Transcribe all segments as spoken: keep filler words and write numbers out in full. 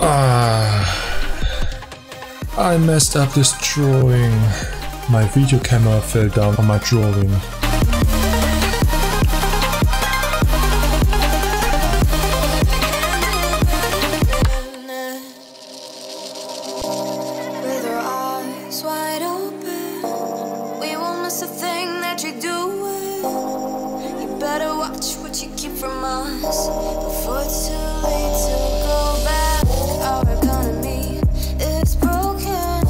Ah, I messed up this drawing. My video camera fell down on my drawing. With our eyes wide open, we won't miss a thing that you do. Better watch what you keep from us before it's too late to go back. Our economy is broken.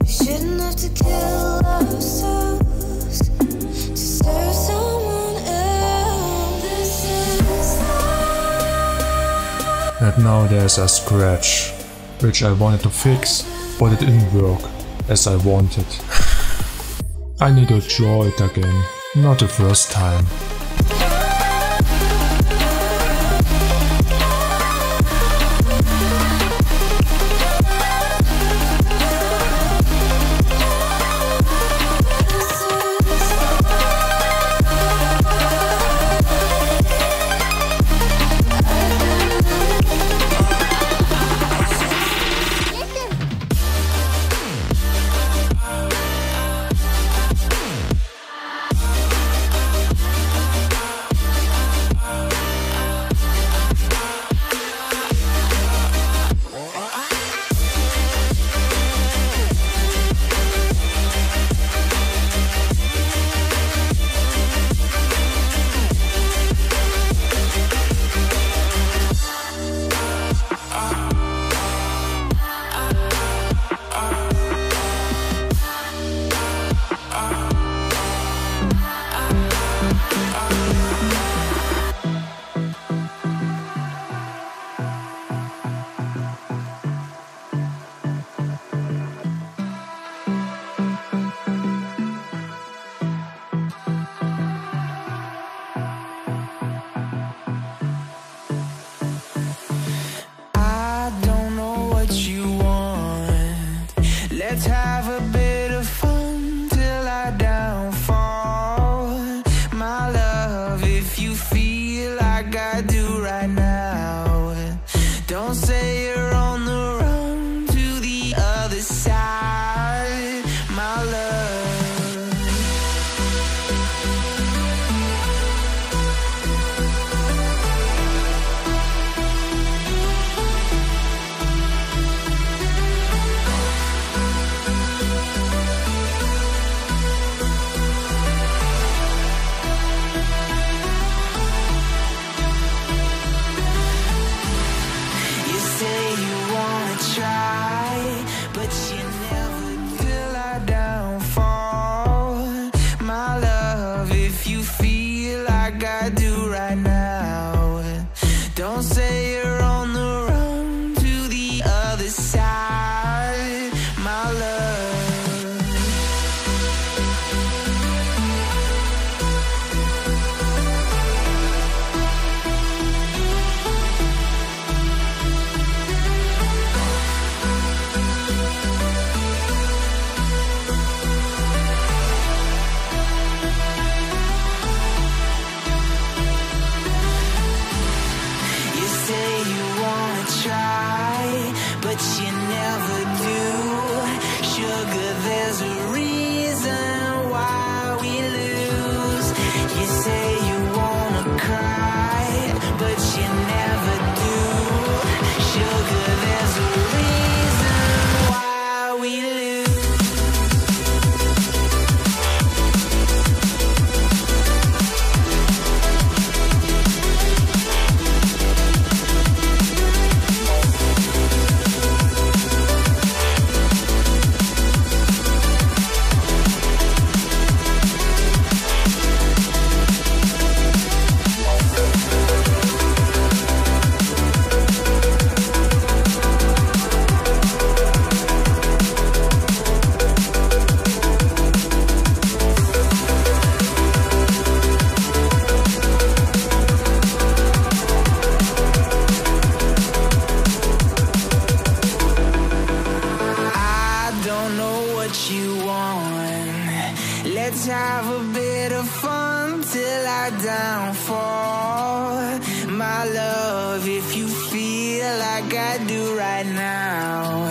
We shouldn't have to kill ourselves to serve someone else. This is love. And now there's a scratch, which I wanted to fix, but it didn't work as I wanted. I need to draw it again. Not the first time. Let's have a bit of fun till I downfall. My love, if you feel like I do right now, don't say you're on the run to the other side, my love. You say my downfall, my love, if you feel like I do right now.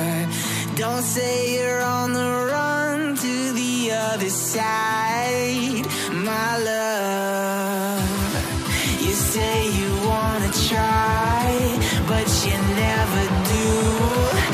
Don't say you're on the run to the other side, my love. You say you wanna try, but you never do.